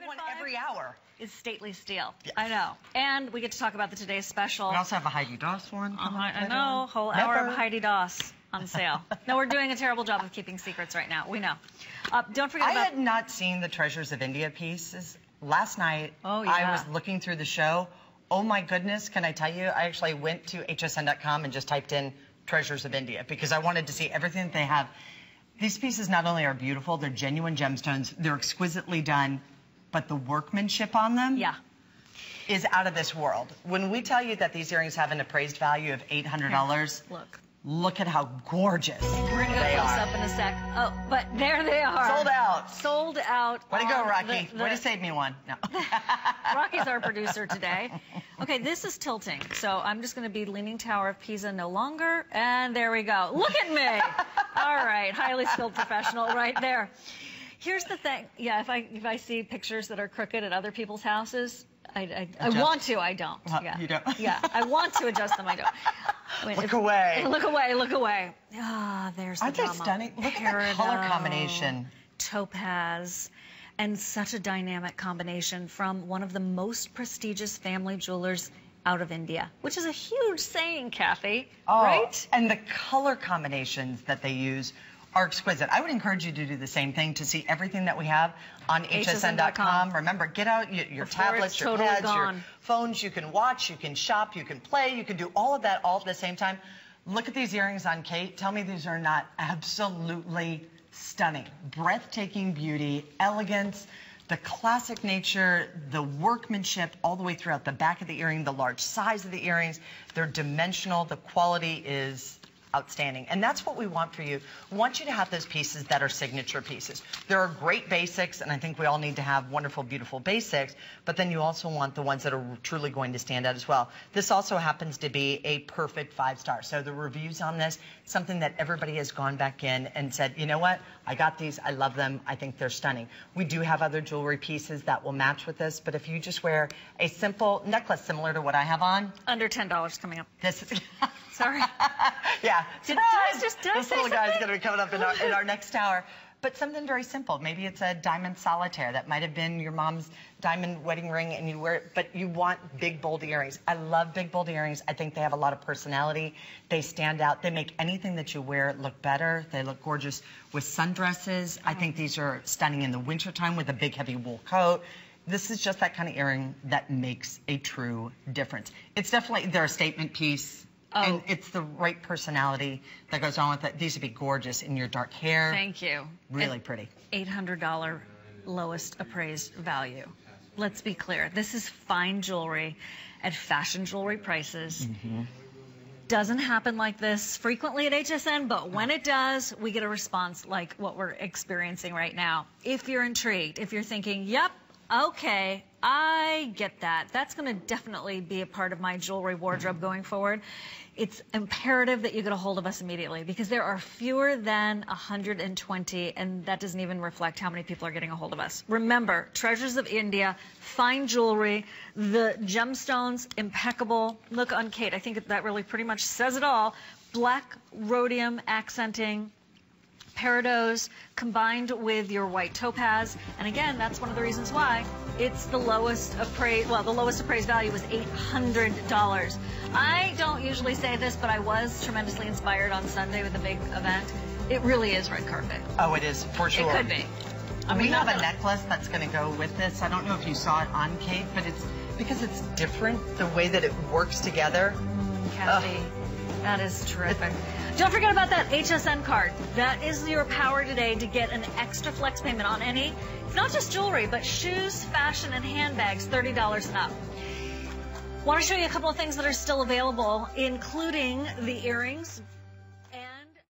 We won every hour. Is Stately Steel. Yes. I know. And we get to talk about the Today's Special. We also have a Heidi Doss one. I know. Whole hour of Heidi Doss on sale. No, we're doing a terrible job of keeping secrets right now. We know. Don't forget I had not seen the Treasures of India pieces. Last night, I was looking through the show. Oh, my goodness. Can I tell you? I actually went to hsn.com and just typed in Treasures of India because I wanted to see everything that they have. These pieces not only are beautiful, they're genuine gemstones. They're exquisitely done. But the workmanship on them is out of this world. When we tell you that these earrings have an appraised value of $800, look at how gorgeous they are. We're going to go close up in a sec. Oh, but there they are. Sold out. Sold out. Way to go, Rocky. Way to save me one. No. Rocky's our producer today. Okay, this is tilting, so I'm just going to be leaning Tower of Pisa no longer. And there we go. Look at me. All right, highly skilled professional right there. Here's the thing, if I see pictures that are crooked at other people's houses, I want to, I don't. Well, yeah. You don't? Yeah, I want to adjust them, I don't. I mean, look away. Ah, there's the drama. Aren't they stunning? Look at the color combination. Topaz, and such a dynamic combination from one of the most prestigious family jewelers out of India, which is a huge saying, Kathy, right? And the color combinations that they use are exquisite. I would encourage you to do the same thing, to see everything that we have on hsn.com. Remember, get out your tablets, your pads, your phones. You can watch, you can shop, you can play, you can do all of that all at the same time. Look at these earrings on Kate. Tell me these are not absolutely stunning. Breathtaking beauty, elegance, the classic nature, the workmanship all the way throughout the back of the earring, the large size of the earrings. They're dimensional. The quality is outstanding. And that's what we want for you. We want you to have those pieces that are signature pieces. There are great basics, and I think we all need to have wonderful, beautiful basics, but then you also want the ones that are truly going to stand out as well. This also happens to be a perfect 5-star. So the reviews on this, something that everybody has gone back in and said, you know what, I got these, I love them, I think they're stunning. We do have other jewelry pieces that will match with this, but if you just wear a simple necklace similar to what I have on. Under $10 coming up. This is sorry. Yeah. This little guy is going to be coming up in our next hour. But something very simple. Maybe it's a diamond solitaire that might have been your mom's diamond wedding ring, and you wear it. But you want big, bold earrings. I love big, bold earrings. I think they have a lot of personality. They stand out. They make anything that you wear look better. They look gorgeous with sundresses. I think these are stunning in the wintertime with a big, heavy wool coat. This is just that kind of earring that makes a true difference. It's definitely, they're a statement piece. Oh. And it's the right personality that goes on with it. These would be gorgeous in your dark hair. Thank you. Really pretty. $800 lowest appraised value. Let's be clear. This is fine jewelry at fashion jewelry prices. Mm-hmm. Doesn't happen like this frequently at HSN, but when it does, we get a response like what we're experiencing right now. If you're intrigued, if you're thinking, yep, okay, I get that. That's going to definitely be a part of my jewelry wardrobe going forward. It's imperative that you get a hold of us immediately because there are fewer than 120, and that doesn't even reflect how many people are getting a hold of us. Remember, Treasures of India, fine jewelry, the gemstones, impeccable. Look on Kate. I think that really pretty much says it all. Black rhodium accenting. Peridots combined with your white topaz, and again, that's one of the reasons why it's the lowest appraised. Well, the lowest appraised value was $800. I don't usually say this, but I was tremendously inspired on Sunday with a big event. It really is red carpet. Oh, it is for sure. It could be. I mean, we have a necklace that's going to go with this. I don't know if you saw it on Kate, but it's because it's different the way that it works together. Kathy. That is terrific. Don't forget about that HSN card. That is your power today to get an extra flex payment on any, not just jewelry, but shoes, fashion, and handbags, $30 and up. Want to show you a couple of things that are still available, including the earrings.